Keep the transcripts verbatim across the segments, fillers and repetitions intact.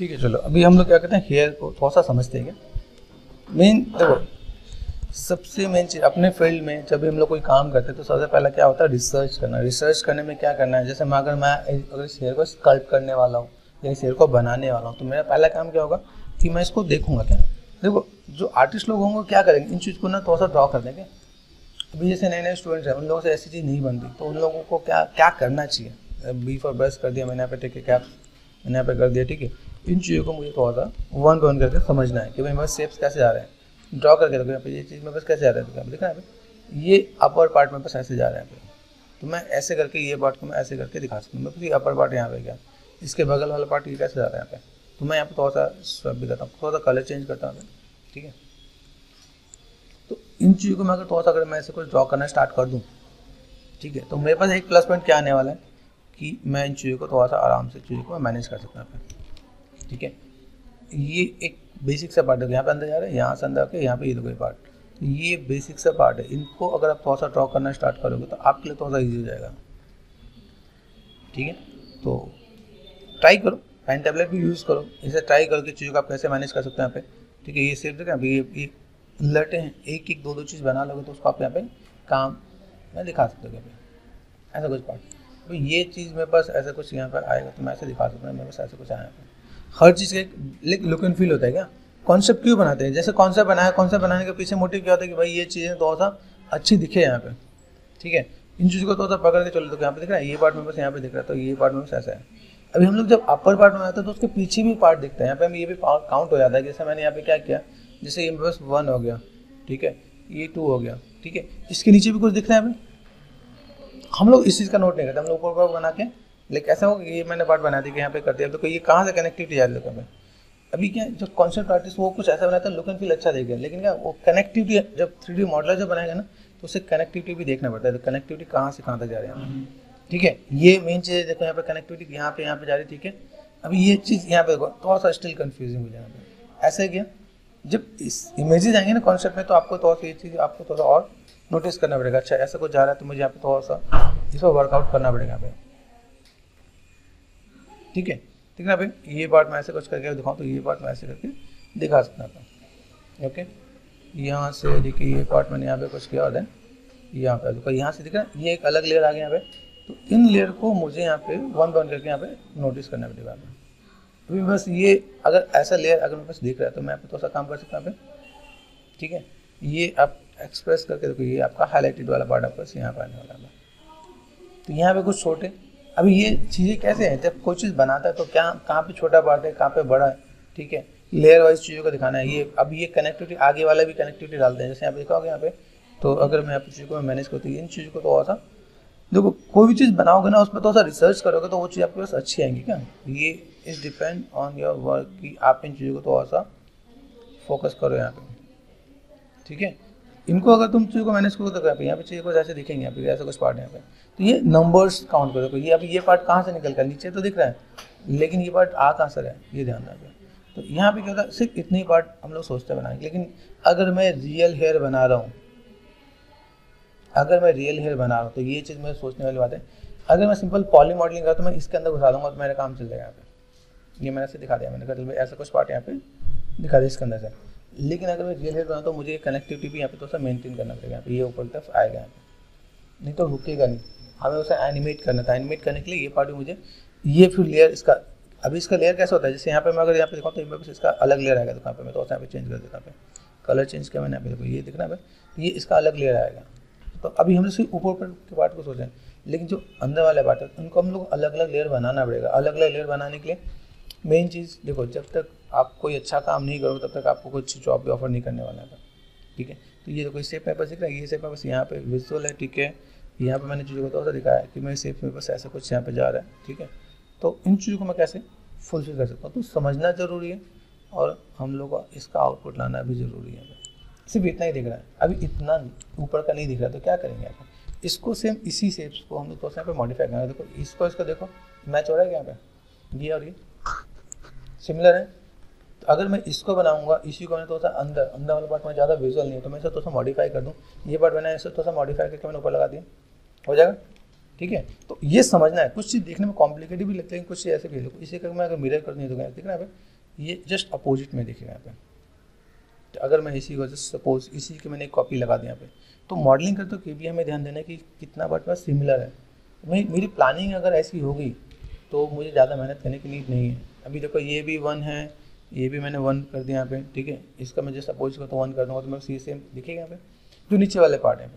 ठीक है, चलो अभी हम लोग क्या कहते हैं हेयर को थोड़ा सा समझते हैं। क्या मेन देखो, सबसे मेन चीज़ अपने फील्ड में जब भी हम लोग कोई काम करते हैं तो सबसे पहला क्या होता है, रिसर्च करना। रिसर्च करने में क्या करना है, जैसे मैं अगर मैं अगर इस हेयर को स्कल्प करने वाला हूँ या इस हेयर को बनाने वाला हूँ तो मेरा पहला काम क्या होगा कि मैं इसको देखूँगा। क्या देखो, जो आर्टिस्ट लोग होंगे क्या करेंगे, इन चीज़ को ना थोड़ा सा ड्रॉ कर देंगे। अभी जैसे नए नए स्टूडेंट्स हैं उन लोगों से ऐसी चीज़ नहीं बनती, तो उन लोगों को क्या क्या करना चाहिए, बीफ और ब्रश कर दिया मैंने यहाँ पे, ठीक है, क्या मैंने यहाँ पे कर दिया, ठीक है। इन चीज़ों को मुझे थोड़ा सा वन वन करके समझना है कि भाई मेरे शेप्स कैसे जा रहे हैं, ड्रॉ करके देखो यहाँ पे ये चीज़ मेरे पास कैसे जा रहा है, देखो आप देखना है ये अपर पार्ट मेरे पास ऐसे जा रहा है, तो मैं ऐसे करके ये पार्ट को मैं ऐसे करके दिखा सकता हूँ। मैं फिर अपर पार्ट यहाँ पे गया, इसके बगल वाला पार्ट ये कैसे जा रहा है यहाँ पे, तो मैं यहाँ पर थोड़ा सा स्वैप भी करता हूँ, थोड़ा सा कलर चेंज करता हूँ, ठीक है। तो इन चीज़ों को मैं अगर थोड़ा सा अगर मैं ऐसे कुछ ड्रॉ करना स्टार्ट कर दूँ, ठीक है, तो मेरे पास एक प्लस पॉइंट क्या आने वाला है कि मैं इन चीज़ों को थोड़ा सा आराम से चीज़ों को मैनेज कर सकता हूँ, ठीक है। ये एक बेसिक सा पार्ट है, यहाँ पे अंदर जा रहा है, यहाँ से अंदर आके यहाँ पे ये दो पार्ट, ये बेसिक सा पार्ट है। इनको अगर आप थोड़ा सा ड्रॉ करना स्टार्ट करोगे तो आपके लिए थोड़ा सा ईजी हो जाएगा, ठीक है। तो ट्राई करो, हैंड टैबलेट भी यूज़ करो, इसे ट्राई करके चीज़ों को आप कैसे मैनेज कर सकते हैं यहाँ पे, ठीक है। ये सिर्फ देखा अभी ये लटे हैं, एक एक दो दो चीज़ बना लोगे तो उसको आप यहाँ पे काम मैं दिखा सकते हो, यहाँ पे ऐसा कुछ पार्ट, तो ये चीज़ मेरे पास ऐसा कुछ यहाँ पर आएगा तो मैं ऐसे दिखा सकता हूँ, मेरे पास ऐसा कुछ आया। हर चीज़ का एक लुक एंड फील होता है। क्या कॉन्सेप्ट क्यों बनाते हैं, जैसे कॉन्सेप्ट बनाया, कॉन्सेप्ट बनाने के पीछे मोटिव क्या होता है कि भाई ये चीज़ें थोड़ा सा अच्छी दिखे यहाँ पे, ठीक है। इन चीज़ों को थोड़ा सा पकड़ के चलो, तो यहाँ पे दिख रहा है ये पार्ट में बस, यहाँ पे दिख रहा है तो ये पार्ट में बस ऐसा है। अभी हम लोग जब अपर पार्ट में आते हैं तो उसके पीछे भी पार्ट दिखता है, यहाँ पे हमें ये भी काउंट हो जाता है। जैसे मैंने यहाँ पे क्या किया, जैसे ये बस वन हो गया, ठीक है, ये टू हो गया, ठीक है, इसके नीचे भी कुछ दिख रहा है। अभी हम लोग इस चीज़ का नोट नहीं करते, हम लोग ऊपर बना के लेकिन ऐसा हो कि ये मैंने पार्ट बना दी कि यहाँ पे कर दिया, तो ये कहाँ से कनेक्टिविटी आ रही है। अभी क्या जो कॉन्सेप्ट आर्टिस्ट वो कुछ ऐसा बनाता है लुक एंड फील अच्छा देगा, लेकिन क्या वो कनेक्टिविटी जब थ्री डी मॉडलर जब बनाएगा ना तो उसे कनेक्टिविटी भी देखना पड़ता है, तो कनेक्टिविटी कहाँ से कहाँ तक जा रही है, ठीक है। ये मेन चीज़ है, देखो यहाँ पे कनेक्टिविटी यहाँ पे यहाँ पे जा रही है, ठीक है। अभी ये चीज़ यहाँ पे थोड़ा सा स्टिल कन्फ्यूजिंग हो जाएगा। ऐसा क्या जब इस इमेजेस आएंगे ना कॉन्सेप्ट में तो आपको थोड़ा सा ये चीज़ आपको थोड़ा और नोटिस करना पड़ेगा, अच्छा ऐसा कुछ जा रहा है तो मुझे यहाँ पे थोड़ा सा इस पर वर्कआउट करना पड़ेगा यहाँ पे, ठीक है। ठीक है ना भाई, ये पार्ट मैं ऐसे कुछ करके दिखाऊँ तो ये पार्ट मैं ऐसे करके दिखा सकता था, ओके। यहाँ से देखिए ये पार्ट मैंने यहाँ पे कुछ किया और देन यहाँ पे देखो यहाँ से दिख रहा है ये एक अलग लेयर आ गया यहाँ पे, तो इन लेयर को मुझे यहाँ पे वन वन करके यहाँ पे नोटिस करना पड़ेगा। अभी बस ये अगर ऐसा लेयर अगर मेरे पास दिख रहा है तो मैं यहाँ पे थोड़ा सा काम कर सकता हूँ यहाँ पे, ठीक है। ये आप एक्सप्रेस करके देखो, ये आपका हाईलाइटेड वाला पार्ट आपको यहाँ पर आने वाला है, तो यहाँ पे कुछ छोटे। अभी ये चीज़ें कैसे हैं, जब कोई चीज़ बनाता है तो क्या कहाँ पे छोटा पार्ट है कहाँ पे बड़ा है, ठीक है, लेयर वाइज चीज़ों को दिखाना है। ये अब ये कनेक्टिविटी आगे वाला भी कनेक्टिविटी डालते हैं, जैसे आप देखोगे यहाँ पे, तो अगर मैं आप चीज़ों को मैनेज करती हूँ इन चीज़ों को थोड़ा सा देखो, कोई भी चीज़ बनाओगे ना उसमें थोड़ा सा रिसर्च करोगे तो वो चीज़ आपके पास अच्छी आएंगी। क्या ये is depend on your work कि आप इन चीज़ों को थोड़ा सा फोकस करो यहाँ पे, ठीक है। इनको अगर तुम चीज़ों को मैनेज करो तो यहाँ पे यहाँ पे चीज़ें कुछ ऐसे दिखेंगे, यहाँ पे ऐसा कुछ पार्ट है यहाँ पे, तो ये नंबर्स काउंट करो। ये अभी ये पार्ट कहाँ से निकल कर नीचे तो दिख रहा है, लेकिन ये पार्ट आ कहाँ से रहा है ये ध्यान रखना। तो यहाँ पे क्या होता है सिर्फ इतने ही पार्ट हम लोग सोचते हैं बनाएंगे, लेकिन अगर मैं रियल हेयर बना रहा हूँ अगर मैं रियल हेयर बना रहा हूँ तो ये चीज़ मेरे सोचने वाली बात है। अगर मैं सिंपल पॉली मॉडलिंग करता तो मैं इसके अंदर घुसा दूँगा तो मेरा काम चल जाएगा। यहाँ पे ये मैंने ऐसे दिखा दिया, मैंने कहा ऐसा कुछ पार्ट यहाँ पे दिखा दिया इसके अंदर से, लेकिन अगर मैं रियल हेयर बनाऊँ तो मुझे कनेक्टिविटी भी यहाँ पे थोड़ा सा मेंटेन करना पड़ेगा। यहाँ पे ये ऊपर तरफ आएगा यहाँ पे, नहीं तो रुकेगा नहीं, हमें उसे एनिमेट करना था। एनिमेट करने के लिए ये पार्ट मुझे ये फिर लेयर इसका, अभी इसका लेयर कैसे होता है, जैसे यहाँ पे मैं अगर यहाँ पे दिखाऊँ तो मेरे इसका अलग लेयर आएगा, तो यहाँ पे मैं तो यहाँ पे चेंज कर देता पे कलर चेंज किया मैंने, यहाँ पे देखो ये दिखना है, ये इसका अलग लेयर आएगा। तो अभी हम लोग सिर्फ ऊपर ऊपर के पार्ट को सोचें, लेकिन जो अंदर वाले पार्ट है उनको हम लोग अलग अलग लेयर बनाना पड़ेगा। अलग अलग लेयर बनाने के लिए मेन चीज़ देखो, जब तक आप कोई अच्छा काम नहीं करोगे तब तक आपको कुछ जॉब भी ऑफर नहीं करने वाला है, ठीक है। तो ये देखो शेप पेपर दिख रहा है, ये शेप पेपर यहाँ पे विजुअल है, ठीक है। यहाँ पे मैंने चीज़ों को थोड़ा सा दिखाया कि मेरे शेप पेपर ऐसा कुछ यहाँ पे जा रहा है, ठीक है। तो इन चीज़ों को मैं कैसे फुलफिल कर सकता हूँ तो समझना ज़रूरी है, और हम लोग को इसका आउटपुट लाना भी ज़रूरी है। सिर्फ इतना ही दिख रहा है, अभी इतना ऊपर का नहीं दिख रहा तो क्या करेंगे आप, इसको सेम इसी शेप्स को हम लोग थोड़ा सा यहाँ पे मॉडिफाई करना है। देखो इसको इसको देखो मैच हो रहा है यहाँ पे, ये और ये सिमिलर है, तो अगर मैं इसको बनाऊंगा इसी को मैंने थोड़ा सा अंदर अंदर वाला पार्ट में ज़्यादा विजुअल नहीं है तो मैं इसे थोड़ा सा मॉडिफाई कर दूँ। ये पार्ट मैंने ऐसे थोड़ा सा मॉडिफाई करके मैंने ऊपर लगा दिया, हो जाएगा, ठीक है। तो ये समझना है, कुछ चीज़ देखने में कॉम्प्लिकेटेड भी लगता है, कुछ चीज़ ऐसे भी है। इसे अगर मैं अगर मिरर कर दूँ तो देख रहा है यहाँ पे ये जस्ट अपोजिट में देखेगा यहाँ पे। तो अगर मैं इसी को जस्ट सपोज इसी की मैंने एक कॉपी लगा दी यहाँ पे, तो मॉडलिंग करते हुए के हमें ध्यान देना है कि कितना बट में सिमिलर है। मेरी मेरी प्लानिंग अगर ऐसी होगी तो मुझे ज़्यादा मेहनत करने की नीड नहीं है। अभी देखो ये भी वन है, ये भी मैंने वन कर दिया यहाँ पे, ठीक है। इसका मैं जैसे अपोज करता हूँ वन कर दूँगा तो मैं सी सेम दिखेगा यहाँ पे जो नीचे वाले पार्ट है,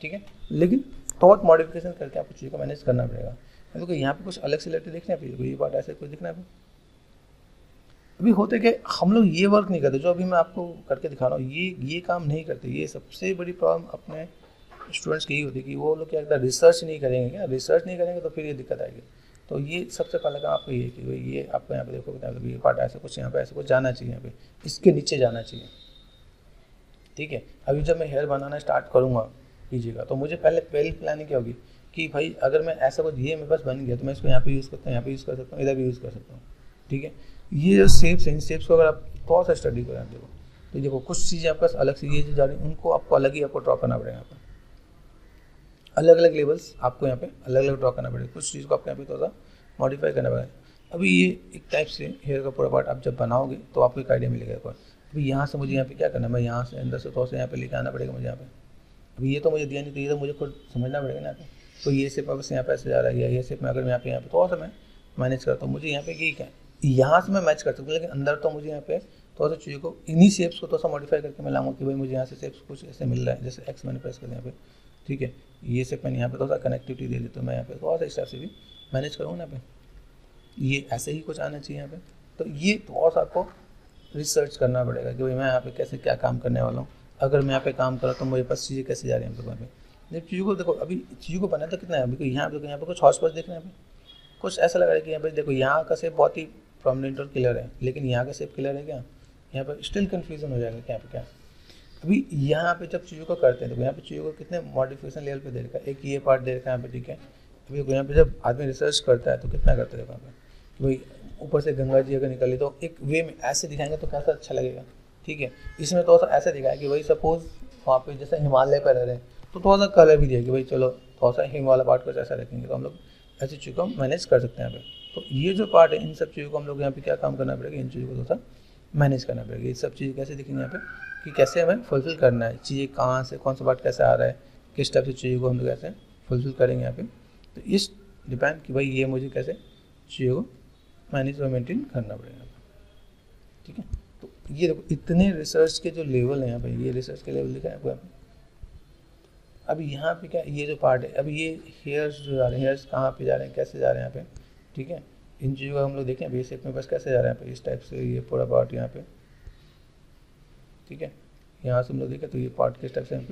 ठीक है। लेकिन थॉट मॉडिफिकेशन करके आपको चीज़ को मैनेज करना पड़ेगा। देखो यहाँ पे कुछ अलग से लेटर देखना है, ये पार्ट ऐसे कुछ दिखना है। अभी होते कि हम लोग ये वर्क नहीं करते, जो अभी मैं आपको करके दिखा रहा हूँ ये ये काम नहीं करते। ये सबसे बड़ी प्रॉब्लम अपने स्टूडेंट्स की यही होती है कि वो लोग क्या करते हैं, रिसर्च नहीं करेंगे। क्या रिसर्च नहीं करेंगे तो फिर ये दिक्कत आएगी। तो ये सबसे पहला काम आपको ये कि भाई ये आपको यहाँ पे देखो मतलब ये पार्ट ऐसे कुछ यहाँ पे ऐसे कुछ जाना चाहिए, यहाँ पे इसके नीचे जाना चाहिए, ठीक है। अभी जब मैं हेयर बनाना स्टार्ट करूँगा कीजिएगा तो मुझे पहले पहले प्लानिंग क्या होगी कि भाई अगर मैं ऐसा कुछ ये मेरे पास बन गया तो मैं इसको यहाँ पर यूज़ करता हूँ, यहाँ पर यूज़ कर सकता हूँ, इधर भी यूज़ कर सकता हूँ, ठीक है। ये जो शेप्स हैं, इन शेप्स को अगर आप थोड़ा सा स्टडी करें देखो तो देखो कुछ चीज़ें आपके पास अलग से ये जो जा रही हैं उनको आपको अलग ही आपको ड्रॉ करना पड़ेगा। यहाँ पर अलग अलग लेवल्स आपको यहाँ पे अलग अलग ड्रॉ करना पड़ेगा। कुछ चीज़ को आपको यहाँ पे थोड़ा सा मॉडिफाई करना पड़ेगा। अभी ये एक टाइप से हेयर का पूरा पार्ट आप जब बनाओगे तो आपको एक आइडिया मिलेगा। एक अभी यहाँ से मुझे यहाँ पे क्या करना है, मैं यहाँ से अंदर से थोड़ा सा यहाँ पे लेके आना पड़ेगा मुझे यहाँ पे। अभी ये तो मुझे दिया नहीं तो ये तो मुझे खुद समझना पड़ेगा ना। तो ये शेप आप यहाँ पे ऐसे जा रहा है, ये शेप में अगर यहाँ पे यहाँ पे थोड़ा सा मैं मैनेज करता हूँ, मुझे यहाँ पे ये क्या यहाँ से मैं मैच कर सकता हूँ, लेकिन अंदर तो मुझे यहाँ पे थोड़ा सा चीज़ों को इन्हीं शेप्स को थोड़ा सा मॉडिफाई करके मैं लाऊंगा कि भाई मुझे यहाँ से शेप्स कुछ ऐसे मिल रहा है। जैसे एक्स मैंने प्रेस कर दिया यहाँ पे, ठीक है। ये शेप मैंने यहाँ पे थोड़ा सा कनेक्टिविटी दे दी तो मैं यहाँ पे थोड़ा सा इस टाइप से भी मैनेज करूँगा यहाँ पे। ये ऐसे ही कुछ आना चाहिए यहाँ पे। तो ये थोड़ा सा आपको रिसर्च करना पड़ेगा कि भाई मैं यहाँ पे कैसे क्या काम करने वाला हूँ। अगर मैं यहाँ पे काम करा तो मेरे पास चीज़ें कैसे जा रही हैं। यहाँ पे जब चीज़ों को देखो, अभी चीज़ों को बनाया तो कितना है अभी यहाँ पे, यहाँ पर कुछ हॉस पॉस देख रहे हैं। यहाँ कुछ ऐसा लग रहा है कि यहाँ पे देखो यहाँ का शेप बहुत ही प्रोमिनेंट और क्लियर है, लेकिन यहाँ का शेप क्लियर है क्या, यहाँ पर स्टिल कन्फ्यूजन हो जाएगा क्या पे क्या। अभी यहाँ पे जब चीज़ों को करते हैं तो यहाँ पे चीज़ों को कितने मॉडिफिकेशन लेवल पे दे रखा है, एक ये पार्ट दे रखा है यहाँ पे, ठीक है। अभी यहाँ पे जब आदमी रिसर्च करता है तो कितना करते हैं यहाँ पे कि भाई ऊपर से गंगा जी अगर निकली तो एक वे में ऐसे दिखाएंगे तो कैसा अच्छा लगेगा, ठीक है। इसमें थोड़ा सा ऐसा दिखाया कि भाई सपोज वहाँ पर जैसे हिमालय पर रह रहे हैं तो थोड़ा सा कलर भी दिया कि भाई चलो थोड़ा सा हिमालय पार्ट कुछ ऐसा रखेंगे तो हम लोग ऐसी चीज़ को मैनेज कर सकते हैं यहाँ पे। तो ये जो पार्ट है इन सब चीज़ों को हम लोग यहाँ पे क्या काम करना पड़ेगा, इन चीज़ों को थोड़ा सा मैनेज करना पड़ेगा। ये सब चीज़ें कैसे दिखेंगे यहाँ पे कि कैसे हमें फुलफिल करना है, चीज़ें कहाँ से कौन सा पार्ट कैसे आ रहा है, किस टाइप से चीज़ों को हम लोग कैसे फुलफिल करेंगे यहाँ पे। तो इस डिपेंड कि भाई ये मुझे कैसे चीज़ों को मैनेज और मेंटेन करना पड़ेगा, ठीक है। तो ये देखो इतने रिसर्च के जो लेवल हैं यहाँ पे, ये रिसर्च के लेवल दिखा है आपको यहाँ पे। अभी यहाँ पे क्या ये जो पार्ट है, अभी ये हेयर्स जो जा रहे हैं, हेयर्स कहाँ पर जा रहे हैं, कैसे जा रहे हैं यहाँ पे, ठीक है। इन चीज़ों को हम लोग देखें बेसिक में बस कैसे जा रहे हैं यहाँ पे, इस टाइप से ये पूरा पार्ट यहाँ पे, ठीक है। यहाँ से हम लोग देखें तो ये पार्ट के स्टेप से हम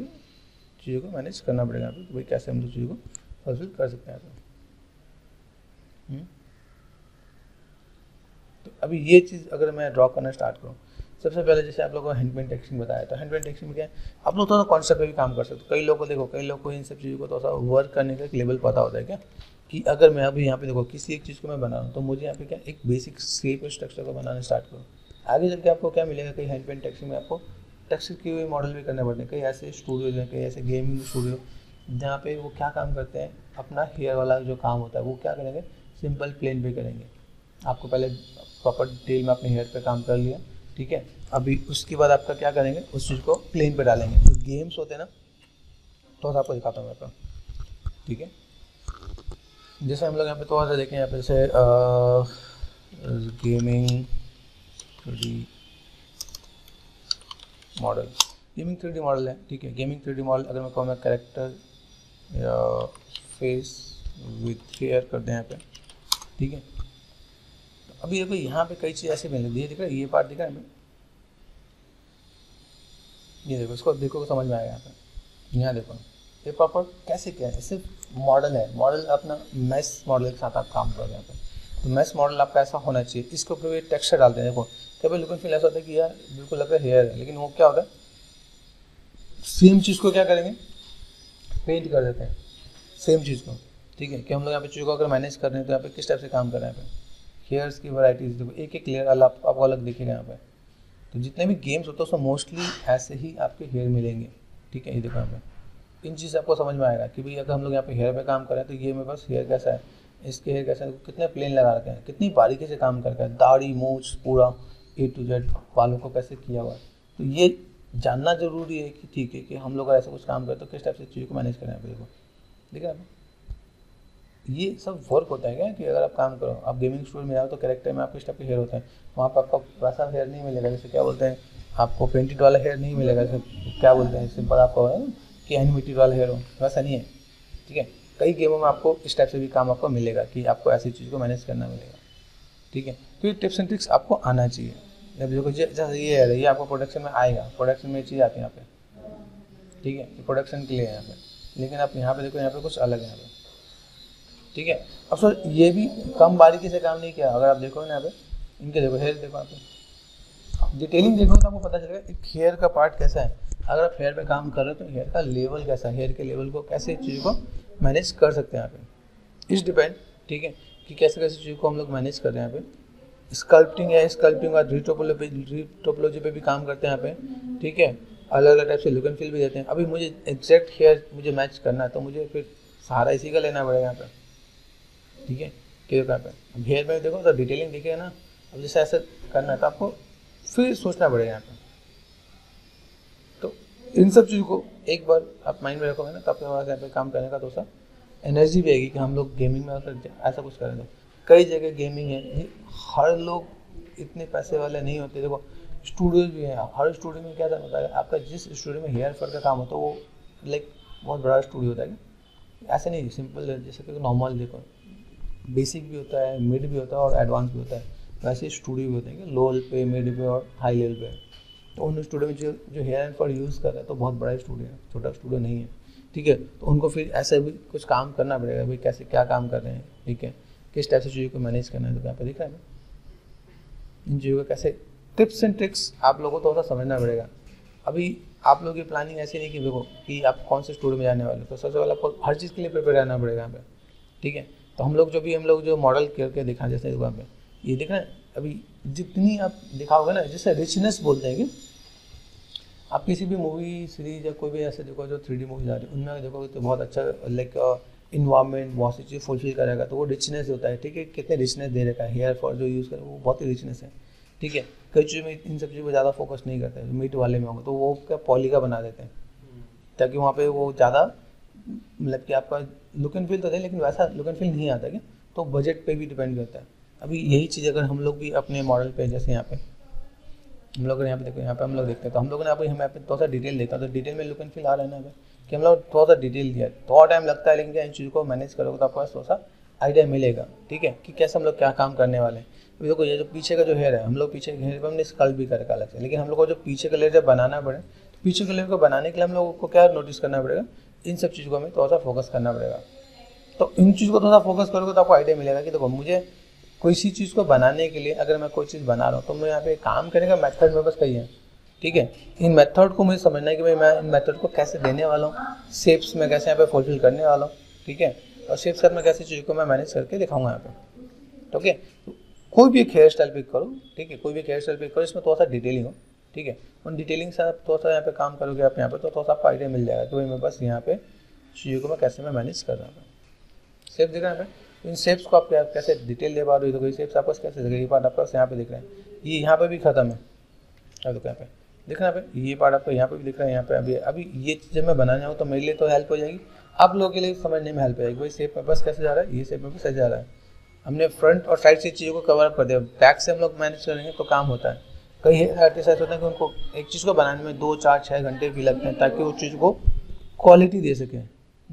चीज़ों को मैनेज करना पड़ेगा यहाँ पे कि भाई कैसे हम लोग चीज़ों को फुलफिल कर सकते हैं यहाँ पे। तो अभी ये चीज़ अगर मैं ड्रॉ करना स्टार्ट करूँ, सबसे पहले जैसे आप लोगों को हैंड पेंट टेक्सटिंग बताया था, हैंड पेंट टेक्सटिंग में क्या है आप लोग थोड़ा सा कॉन्सेप्ट पर भी काम कर सकते हो। कई लोग को देखो, कई लोग को इन सब चीज़ों को थोड़ा सा वर्क करने का एक लेवल पता होता है क्या कि अगर मैं अभी यहाँ पे देखो किसी एक चीज़ को मैं बना रहा हूँ तो मुझे यहाँ पे क्या एक बेसिक शेप और स्ट्रक्चर को बनाना स्टार्ट करूँ। आगे जबकि आपको क्या मिलेगा कि हैंड पेंट टेक्सटिंग में आपको टेक्सचर के हुए मॉडल भी करने पड़ते हैं। कई ऐसे स्टूडियोज हैं, कई ऐसे गेमिंग स्टूडियो जहाँ पे वो क्या काम करते हैं, अपना हेयर वाला जो काम होता है वो क्या करेंगे सिंपल प्लेन पे करेंगे। आपको पहले प्रॉपर डिटेल में अपने हेयर पे काम कर लिया, ठीक है। अभी उसके बाद आपका क्या करेंगे उस चीज़ को प्लेन पे डालेंगे। जो गेम्स होते हैं ना थोड़ा सा आपको दिखाता हूँ यहाँ पर, ठीक है। जैसे हम लोग यहाँ पे थोड़ा सा देखें यहाँ पे जैसे gaming model, gaming three D model है, ठीक है। गेमिंग थ्री डी मॉडल अगर मैं कहूँ मैं कैरेक्टर या फेस विथ हेयर कर दें यहाँ पे, ठीक है। तो अभी देखो यहाँ पे कई चीज़ ऐसे मिल रही है, दिख रहा है ये पार्ट दिख रहा है हमें, ये देखो इसको देखो समझ में आएगा यहाँ पे। यहाँ देखो ये प्रॉपर कैसे क्या है, सिर्फ मॉडल है, मॉडल अपना मैश मॉडल के साथ आप काम करोगे यहाँ पे। तो मैश मॉडल आपका ऐसा होना चाहिए, इसके ऊपर भी टेक्सचर डालते हैं। देखो कभी लुक एंड फील ऐसा होता है कि यार बिल्कुल लगता है हेयर है, लेकिन वो क्या होता है सेम चीज़ को क्या करेंगे पेंट कर देते हैं सेम चीज़ को, ठीक है। कि हम लोग यहाँ पे चीज़ को अगर मैनेज कर रहे हैं तो यहाँ पे किस टाइप से काम कर रहे हैं यहाँ पे हेयर्स की वैरायटीज देखो, एक एक लेयर अलग आपको अलग दिखेगा यहाँ पे। तो जितने भी गेम्स होते हैं उसमें मोस्टली ऐसे ही आपके हेयर मिलेंगे, ठीक है। ये देखो यहाँ पे इन चीज़ से आपको समझ में आएगा कि भाई अगर हम लोग यहाँ पे हेयर पे काम करें तो ये मेरे पास हेयर कैसा है, इसके हेयर कैसा है, कितने प्लेन लगा रखे हैं, कितनी बारीकी से काम करके दाढ़ी मूछ पूरा ए टू जेड बालों को कैसे किया हुआ है। तो ये जानना जरूरी है कि ठीक है कि हम लोग ऐसा कुछ काम करें तो किस टाइप से चीज़ों को मैनेज करें अपने को, ठीक है। ये सब वर्क होता है क्या कि अगर आप काम करो, आप गेमिंग स्टूडियो में जाओ तो कैरेक्टर में आपको इस टाइप के हेयर होता है, वहाँ पर आपको वैसा हेयर नहीं मिलेगा, जैसे क्या बोलते हैं आपको पेंटेड वाला हेयर नहीं मिलेगा, जैसे क्या बोलते हैं सिंपल आपको है कि एनिमेटेड वाला हेयर हो, वैसा नहीं है, ठीक है। कई गेमों में आपको इस टाइप से भी काम आपको मिलेगा कि आपको ऐसी चीज़ को मैनेज करना मिलेगा, ठीक है। तो ये टिप्स एंड ट्रिक्स आपको आना चाहिए। जब देखो जैसे ये है ये आपको प्रोडक्शन में आएगा, प्रोडक्शन में ये चीज़ आती है यहाँ पे, ठीक है, ये प्रोडक्शन के लिए है यहाँ पे, लेकिन आप यहाँ पे देखो यहाँ पे कुछ अलग है यहाँ पे, ठीक है। अब सर ये भी कम बारीकी से काम नहीं किया, अगर आप देखो ना यहाँ पे इनके देखो हेयर देखो, यहाँ पे डिटेलिंग देखो तो आपको पता चलेगा एक हेयर का पार्ट कैसा है। अगर आप हेयर पे काम कर रहे हो तो हेयर का लेवल कैसा है, हेयर के लेवल को कैसे चीज़ को मैनेज कर सकते हैं यहाँ पे, इस डिपेंड, ठीक है, कि कैसे कैसे चीज़ को हम लोग मैनेज कर रहे हैं। यहाँ पे स्कल्पटिंग है, स्कल्पटिंग और रिटोपोलॉजी पे भी काम करते हैं यहाँ पे, ठीक है, अलग अलग टाइप से लुक एंड फील भी देते हैं। अभी मुझे एग्जैक्ट हेयर मुझे मैच करना है तो मुझे फिर सहारा इसी का लेना पड़ेगा यहाँ पर, ठीक है। क्लियर यहाँ पे हेयर में देखो तो डिटेलिंग दिखेगा ना, अब जैसे ऐसा करना है तो आपको फिर सोचना पड़ेगा यहाँ पे। तो इन सब चीज़ों को एक बार आप माइंड में रखोगे ना तो आपके पास यहाँ पे काम करने का तो सा एनर्जी भी आएगी कि हम लोग गेमिंग में ऐसा कुछ करें। तो कई जगह गेमिंग है, ये हर लोग इतने पैसे वाले नहीं होते, देखो स्टूडियोज भी हैं, हर स्टूडियो में क्या था बताया आपका, जिस स्टूडियो में हेयर फॉल का काम होता है वो लाइक बहुत बड़ा स्टूडियो होता है, ऐसे नहीं सिंपल जैसे कि नॉर्मल देखो बेसिक भी होता है, मिड भी होता है और एडवांस भी होता है, वैसे स्टूडियो भी होते हैं लो पे, मिड पे और हाई लेवल पे। तो उन स्टूडियो में जो जो हेयर एंड फॉर यूज़ कर रहे हैं तो बहुत बड़ा स्टूडियो है, छोटा स्टूडियो नहीं है, ठीक है। तो उनको फिर ऐसे भी कुछ काम करना पड़ेगा, भाई कैसे क्या काम कर रहे हैं, ठीक है, किस टाइप से चीज़ों को मैनेज करना है। तो यहाँ पर दिख रहा है इन चीज़ों का कैसे टिप्स एंड ट्रिक्स आप लोगों को थोड़ा समझना पड़ेगा। अभी आप लोगों की प्लानिंग ऐसी नहीं कि देखो कि आप कौन से स्टूडियो में जाने वाले हो, तो सबसे पहले आपको हर चीज़ के लिए प्रिपेयर रहना पड़ेगा यहाँ पर, ठीक है। तो हम लोग जो भी हम लोग जो मॉडल करके दिखा, जैसे दुकान पे ये देखना अभी जितनी आप दिखाओगे ना, जैसे रिचनेस बोलते हैं कि आप किसी भी मूवी सीरीज या कोई भी ऐसे देखो जो थ्री डी मूवीज आ रही है उनमें देखोगे तो बहुत अच्छा लाइक इन्वायरमेंट बहुत सी चीज़ फुलफिल करेगा, तो वो रिचनेस होता है, ठीक है, कितने रिचनेस दे रखा है हेयर फॉल जो यूज़ करेगा वो बहुत ही रिचनेस है, ठीक है। कई चीज़ों में इन सब चीज़ों पर ज़्यादा फोकस नहीं करते, मीट वाले में होंगे तो वो क्या पॉली का बना देते हैं ताकि वहाँ पर वो ज़्यादा मतलब कि आपका लुक एंड फील तो है लेकिन वैसा लुक एंड फील नहीं आता क्या, तो बजट पे भी डिपेंड करता है। अभी यही चीज़ अगर हम लोग भी अपने मॉडल पे जैसे यहाँ पे हम लोग यहाँ पे देखो यहाँ पे हम लोग देखते हैं तो हम लोगों ने अभी हम यहाँ पे थोड़ा सा डिटेल देखा तो डिटेल में लुक एंड फील आ रहा है ना कि हम लोग थोड़ा सा डिटेल दिया, थोड़ा टाइम लगता है लेकिन क्या इन चीज़ों को मैनेज करोगे तो आपके पास थोड़ा सा आइडिया मिलेगा, ठीक है, कि कैसे हम लोग क्या काम करने वाले हैं। अभी देखो ये जो पीछे का जो हेयर है, हम लोग पीछे हेयर पर हमने स्कल्प भी करके अलग से, लेकिन हम लोग को जो पीछे का लेयर जब बनाना पड़े तो पीछे के लेयर को बनाने के लिए हम लोगों को क्या नोटिस करना पड़ेगा, इन सब चीज़ों को हमें थोड़ा सा फोकस करना पड़ेगा। तो इन चीज़ को थोड़ा सा फोकस करोगे तो आपको आइडिया मिलेगा कि देखो मुझे किसी चीज़ को बनाने के लिए अगर मैं कोई चीज़ बना रहा हूँ तो मैं यहाँ पे काम करने का मेथड मेरे पास कही है, ठीक है। इन मेथड को मुझे समझना है कि भाई मैं इन मेथड को कैसे देने वाला हूँ, शेप्स में कैसे यहाँ पे फुलफिल करने वाला हूँ, ठीक है, और शेप्स साथ में कैसे चीज़ को मैं मैनेज करके दिखाऊँगा यहाँ पे, ओके। तो कोई भी एक हेयर स्टाइल पिक करो, ठीक है, कोई भी हेयर स्टाइल पिक करो, इसमें थोड़ा सा डिटेलिंग हो, ठीक है, उन डिटेलिंग से आप थोड़ा सा यहाँ पे काम करोगे आप यहाँ पे तो थोड़ा सा आपको आइडिया मिल जाएगा कि भाई मेरे पास यहाँ पे चीज़ों को मैं कैसे मैं मैनेज कर रहा हूँ। शेप दिख रहा है पे, इन शेप्स को आप कैसे डिटेल दे पा रहे हो, तो ये शेप्स आपको कैसे दिख, ये पार्ट आपका यहाँ पे दिख रहा है, ये यहाँ पे भी खत्म है, अब देखो यहाँ पे दिख रहा है, ये पार्ट आपको यहाँ पे भी दिख रहा है, यहाँ पे अभी अभी ये चीज़ें मैं बनाने जाऊँ तो मेरे लिए तो हेल्प हो जाएगी, आप लोगों के लिए समझने में हेल्प हो जाएगी, भाई शेप में बस कैसे जा रहा है, ये शेप में बस कैसे जा रहा है। हमने फ्रंट और साइड से चीज़ों को कवर अप कर दिया, बैक से हम लोग मैनेज करेंगे तो काम होता है। कई आर्टिस्ट ऐसे होते हैं कि उनको एक चीज़ को बनाने में दो चार छः घंटे भी लगते हैं ताकि उस चीज़ को क्वालिटी दे सकें।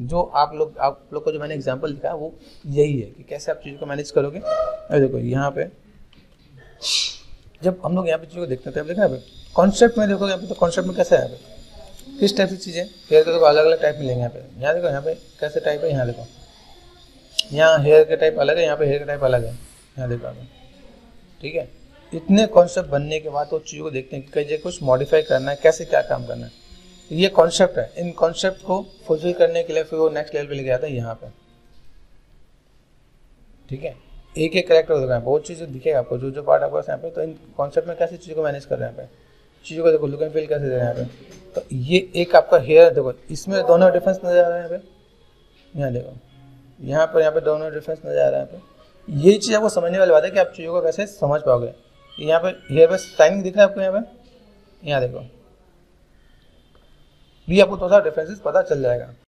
जो आप लोग आप लोग को जो मैंने एग्जांपल दिखाया वो यही है कि कैसे आप चीज़ को मैनेज करोगे। अरे देखो यहाँ पे जब हम लोग यहाँ पे चीज़ों को देखते थे, अब देखना पे कॉन्सेप्ट में देखो यहाँ पे तो कॉन्सेप्ट में कैसा है, यहाँ पे किस टाइप की चीज़ें हेयर का देखो अलग अलग टाइप मिलेंगे। यहाँ पे यहाँ देखो यहाँ पे कैसे टाइप है, यहाँ देखो यहाँ हेयर का टाइप अलग है, यहाँ पे हेयर का टाइप अलग है, यहाँ देखो आप, ठीक है। इतने कॉन्सेप्ट बनने के बाद वो चीज़ों को देखते हैं कि कैसे कुछ मॉडिफाई करना है, कैसे क्या काम करना है। ये कॉन्सेप्ट है, इन कॉन्सेप्ट को फुलफिल करने के लिए फिर वो नेक्स्ट लेवल पे ले गया था यहाँ पे, ठीक है। एक एक करेक्टर होगा यहाँ पे, वो चीज़ दिखेगा आपको जो जो पार्ट आपको यहाँ पे। तो इन कॉन्सेप्ट में कैसे चीज़ों को मैनेज कर रहे हैं यहाँ पे, चीज़ों को देखो लुक एंड फील कैसे दे रहे हैं यहाँ पे, तो ये एक आपका हेयर, देखो इसमें दोनों डिफरेंस नजर आ रहा है यहाँ पे, यहाँ देखो यहाँ पर, यहाँ पे दोनों डिफरेंस नजर आ रहा है यहाँ पे। यही चीज़ आपको समझने वाली बात है कि आप चीज़ों को कैसे समझ पाओगे। यहाँ पे हेयर पे शाइनिंग दिख रहा है आपको यहाँ पे, यहाँ देखो, ये आपको थोड़ा सा डिफरेंसेस पता चल जाएगा।